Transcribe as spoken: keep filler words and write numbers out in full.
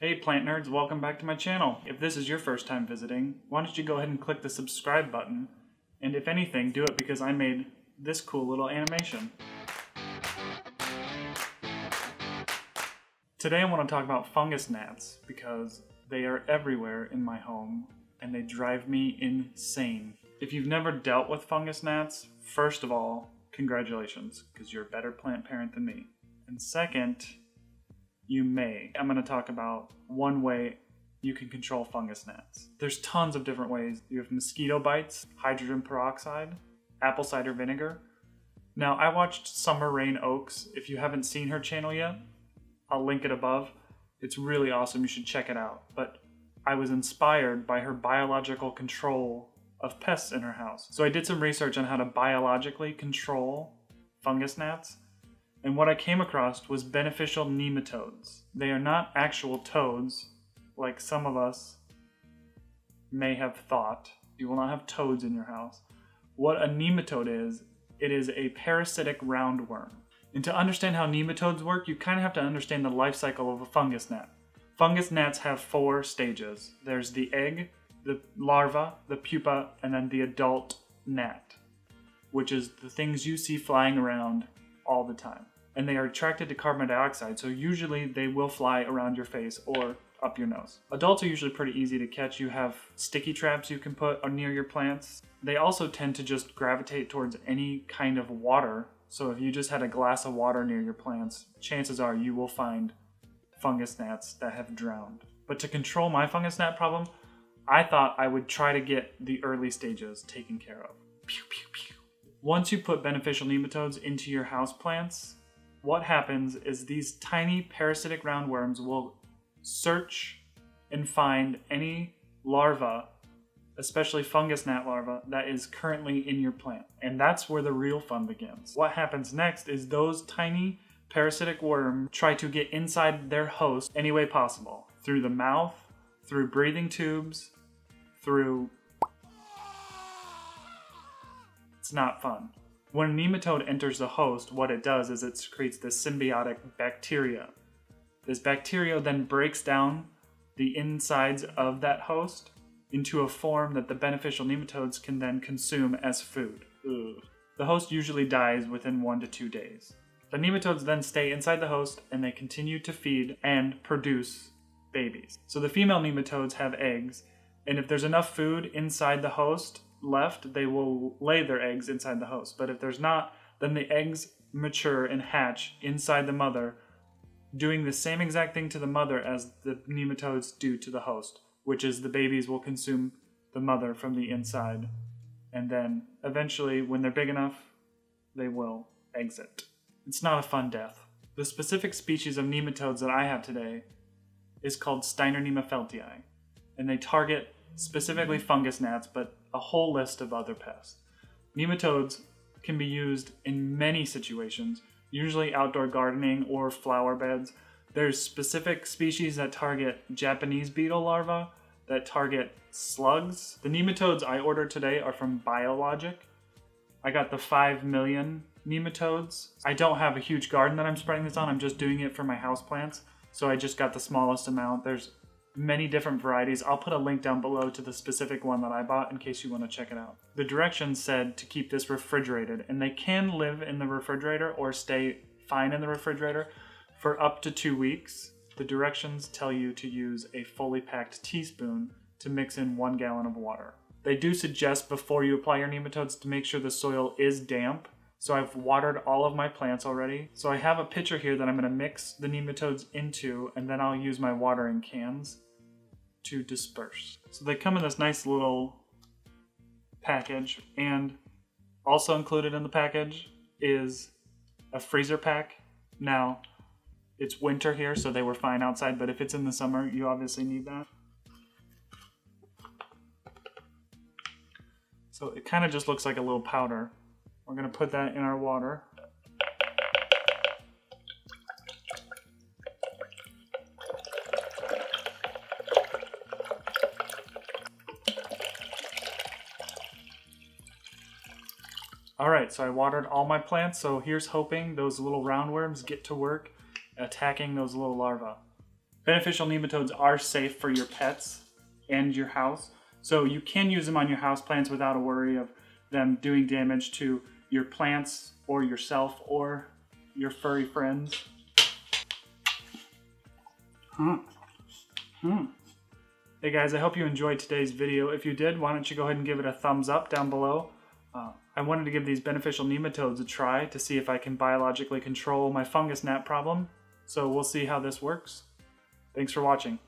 Hey plant nerds, welcome back to my channel. If this is your first time visiting, why don't you go ahead and click the subscribe button, and if anything, do it because I made this cool little animation. Today I want to talk about fungus gnats because they are everywhere in my home and they drive me insane. If you've never dealt with fungus gnats, first of all, congratulations, because you're a better plant parent than me. And second, you may. I'm going to talk about one way you can control fungus gnats. There's tons of different ways. You have mosquito bites, hydrogen peroxide, apple cider vinegar. Now, I watched Summer Rayne Oakes. If you haven't seen her channel yet, I'll link it above. It's really awesome. You should check it out. But I was inspired by her biological control of pests in her house. So I did some research on how to biologically control fungus gnats. And what I came across was beneficial nematodes. They are not actual toads, like some of us may have thought. You will not have toads in your house. What a nematode is, it is a parasitic roundworm. And to understand how nematodes work, you kind of have to understand the life cycle of a fungus gnat. Fungus gnats have four stages. There's the egg, the larva, the pupa, and then the adult gnat, which is the things you see flying around all the time. And they are attracted to carbon dioxide, so usually they will fly around your face or up your nose. Adults are usually pretty easy to catch. You have sticky traps you can put near your plants. They also tend to just gravitate towards any kind of water, so if you just had a glass of water near your plants, chances are you will find fungus gnats that have drowned. But to control my fungus gnat problem, I thought I would try to get the early stages taken care of. Pew, pew, pew. Once you put beneficial nematodes into your house plants, what happens is these tiny parasitic roundworms will search and find any larva, especially fungus gnat larva, that is currently in your plant. And that's where the real fun begins. What happens next is those tiny parasitic worms try to get inside their host any way possible, through the mouth, through breathing tubes, through... It's not fun. When a nematode enters the host, what it does is it secretes this symbiotic bacteria. This bacteria then breaks down the insides of that host into a form that the beneficial nematodes can then consume as food. Ugh. The host usually dies within one to two days. The nematodes then stay inside the host and they continue to feed and produce babies. So the female nematodes have eggs, and if there's enough food inside the host left, they will lay their eggs inside the host. But if there's not, then the eggs mature and hatch inside the mother, doing the same exact thing to the mother as the nematodes do to the host, which is the babies will consume the mother from the inside, and then eventually, when they're big enough, they will exit. It's not a fun death. The specific species of nematodes that I have today is called Steinernema feltiae, and they target specifically fungus gnats, but a whole list of other pests. Nematodes can be used in many situations, usually outdoor gardening or flower beds. There's specific species that target Japanese beetle larvae, that target slugs. The nematodes I ordered today are from Biologic. I got the five million nematodes. I don't have a huge garden that I'm spreading this on, I'm just doing it for my houseplants, so I just got the smallest amount. There's many different varieties. I'll put a link down below to the specific one that I bought in case you want to check it out. The directions said to keep this refrigerated, and they can live in the refrigerator or stay fine in the refrigerator for up to two weeks. The directions tell you to use a fully packed teaspoon to mix in one gallon of water. They do suggest before you apply your nematodes to make sure the soil is damp. So I've watered all of my plants already. So I have a pitcher here that I'm going to mix the nematodes into, and then I'll use my watering cans to disperse. So they come in this nice little package, and also included in the package is a freezer pack. Now, it's winter here, so they were fine outside, but if it's in the summer, you obviously need that. So it kind of just looks like a little powder. We're going to put that in our water. All right, so I watered all my plants, so here's hoping those little roundworms get to work attacking those little larvae. Beneficial nematodes are safe for your pets and your house, so you can use them on your house plants without a worry of them doing damage to your plants or yourself or your furry friends. Mm. Mm. Hey guys, I hope you enjoyed today's video. If you did, why don't you go ahead and give it a thumbs up down below. Uh, I wanted to give these beneficial nematodes a try to see if I can biologically control my fungus gnat problem, so we'll see how this works. Thanks for watching.